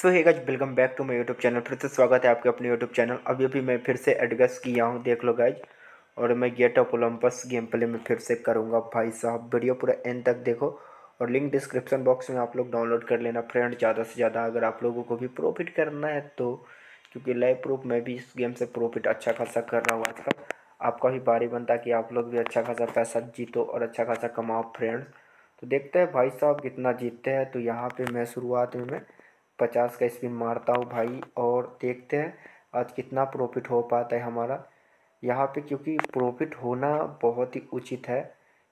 So hey guys welcome back to my YouTube channel. फिर से स्वागत है आपके अपने यूट्यूब चैनल। अभी मैं फिर से एडगस किया हूँ, देख लो गाइस। और मैं gate of Olympus game play में फिर से करूँगा भाई साहब। वीडियो पूरा एंड तक देखो और लिंक डिस्क्रिप्शन बॉक्स में आप लोग डाउनलोड कर लेना फ्रेंड, ज़्यादा से ज़्यादा अगर आप लोगों को भी प्रॉफिट करना है तो, क्योंकि लाइव प्रूफ मैं भी इस गेम से प्रॉफिट अच्छा खासा कर रहा हूँ आजकल। आपका भी बारी बनता है कि आप लोग भी अच्छा खासा पैसा जीतो और अच्छा खासा कमाओ फ्रेंड्स। तो देखते हैं भाई साहब कितना जीतते हैं। तो यहाँ पे मैं शुरुआत में 50 का स्पिन मारता हूँ भाई, और देखते हैं आज कितना प्रॉफिट हो पाता है हमारा यहाँ पे, क्योंकि प्रॉफिट होना बहुत ही उचित है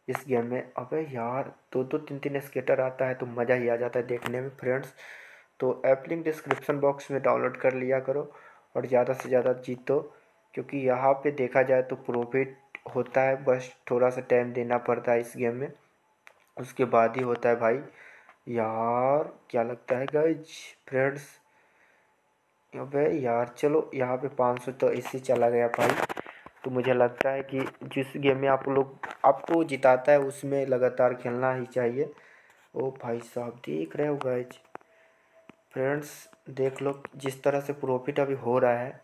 इस गेम में। अबे यार दो तीन स्केटर आता है तो मज़ा ही आ जाता है देखने में फ्रेंड्स। तो ऐप लिंक डिस्क्रिप्शन बॉक्स में डाउनलोड कर लिया करो और ज़्यादा से ज़्यादा जीतो, क्योंकि यहाँ पे देखा जाए तो प्रॉफिट होता है, बस थोड़ा सा टाइम देना पड़ता है इस गेम में, उसके बाद ही होता है भाई। यार क्या लगता है गाइज फ्रेंड्स। अबे यार चलो यहाँ पे 500 तो इससे चला गया भाई। तो मुझे लगता है कि जिस गेम में आप लोग आपको जिताता है उसमें लगातार खेलना ही चाहिए। ओ भाई साहब देख रहे हो गाइज फ्रेंड्स, देख लो जिस तरह से प्रॉफिट अभी हो रहा है।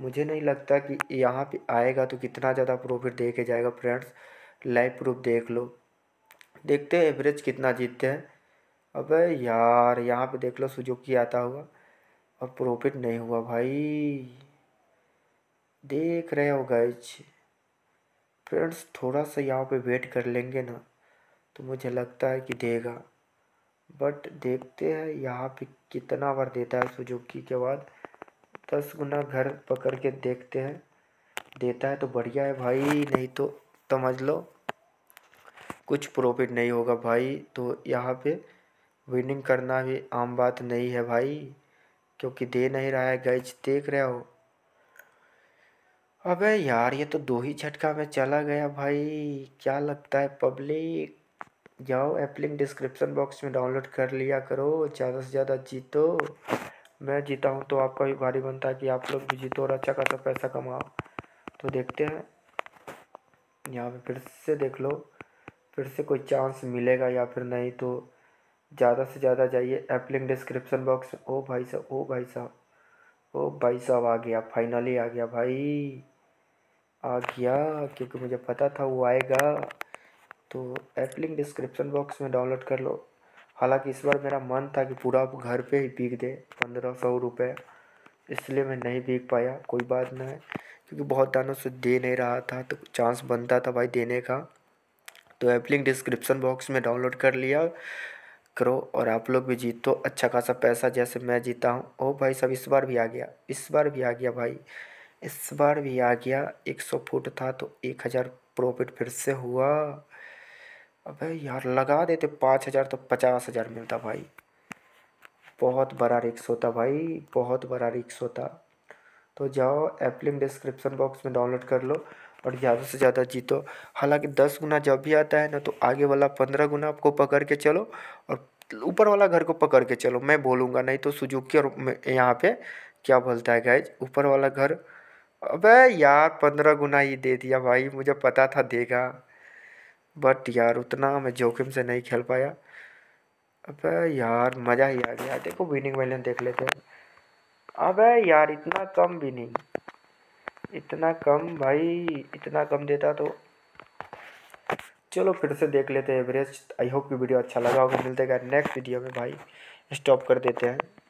मुझे नहीं लगता कि यहाँ पे आएगा तो कितना ज़्यादा प्रॉफिट देके जाएगा फ्रेंड्स। लाइव प्रूफ देख लो, देखते हैं एवरेज कितना जीतते हैं। अबे यार यहाँ पे देख लो सुजुकी आता होगा, अब प्रॉफिट नहीं हुआ भाई, देख रहे हो गाइज फ्रेंड्स। थोड़ा सा यहाँ पे वेट कर लेंगे ना तो मुझे लगता है कि देगा, बट देखते हैं यहाँ पे कितना बार देता है। सुजुकी के बाद 10 गुना घर पकड़ के देखते हैं, देता है तो बढ़िया है भाई, नहीं तो समझ लो कुछ प्रॉफिट नहीं होगा भाई। तो यहाँ पे विनिंग करना भी आम बात नहीं है भाई, क्योंकि दे नहीं रहा है गाइज, देख रहे हो। अबे यार ये तो 2 ही झटका में चला गया भाई। क्या लगता है पब्लिक, जाओ ऐप लिंक डिस्क्रिप्शन बॉक्स में डाउनलोड कर लिया करो, ज़्यादा से ज़्यादा जीतो। मैं जीता हूँ तो आपका भी भारी बनता है कि आप लोग भी जीतो और अच्छा खासा पैसा कमाओ। तो देखते हैं यहाँ पे फिर से, देख लो फिर से कोई चांस मिलेगा या फिर नहीं, तो ज़्यादा से ज़्यादा जाइए ऐप लिंक डिस्क्रिप्शन बॉक्स। ओ भाई साहब, ओ भाई साहब, ओ भाई साहब आ गया, फाइनली आ गया भाई, आ गया, क्योंकि मुझे पता था वो आएगा। तो ऐप लिंक डिस्क्रिप्शन बॉक्स में डाउनलोड कर लो। हालांकि इस बार मेरा मन था कि पूरा घर पे ही बिक दे 1500 रुपये, इसलिए मैं नहीं बिक पाया, कोई बात नहीं, क्योंकि बहुत दानों से दे नहीं रहा था तो चांस बनता था भाई देने का। तो ऐप लिंक डिस्क्रिप्शन बॉक्स में डाउनलोड कर लिया करो और आप लोग भी जीतो अच्छा खासा पैसा जैसे मैं जीता हूँ। ओ भाई साहब इस बार भी आ गया, इस बार भी आ गया भाई, इस बार भी आ गया। 100 फुट था तो 1000 प्रॉफिट फिर से हुआ। अबे यार लगा देते 5000 तो 50000 मिलता भाई, बहुत बड़ा रिक्स होता भाई, बहुत बड़ा रिक्स होता। तो जाओ ऐप लिंक डिस्क्रिप्शन बॉक्स में डाउनलोड कर लो और ज़्यादा से ज़्यादा जीतो। हालांकि 10 गुना जब भी आता है ना तो आगे वाला 15 गुना आपको पकड़ के चलो और ऊपर वाला घर को पकड़ के चलो, मैं बोलूँगा नहीं तो सुजुकी। और यहाँ पर क्या बोलता है गाइज, ऊपर वाला घर। अबे यार 15 गुना ही दे दिया भाई, मुझे पता था देगा, बट यार उतना मैं जोखिम से नहीं खेल पाया। अबे यार मज़ा ही आ गया। देखो विनिंग वैलियन देख लेते हैं। अबे यार इतना कम विनिंग, इतना कम भाई, इतना कम देता तो। चलो फिर से देख लेते हैं एवरेज। आई होप कि वीडियो अच्छा लगा होगा, मिलते हैं नेक्स्ट वीडियो में भाई। स्टॉप कर देते हैं।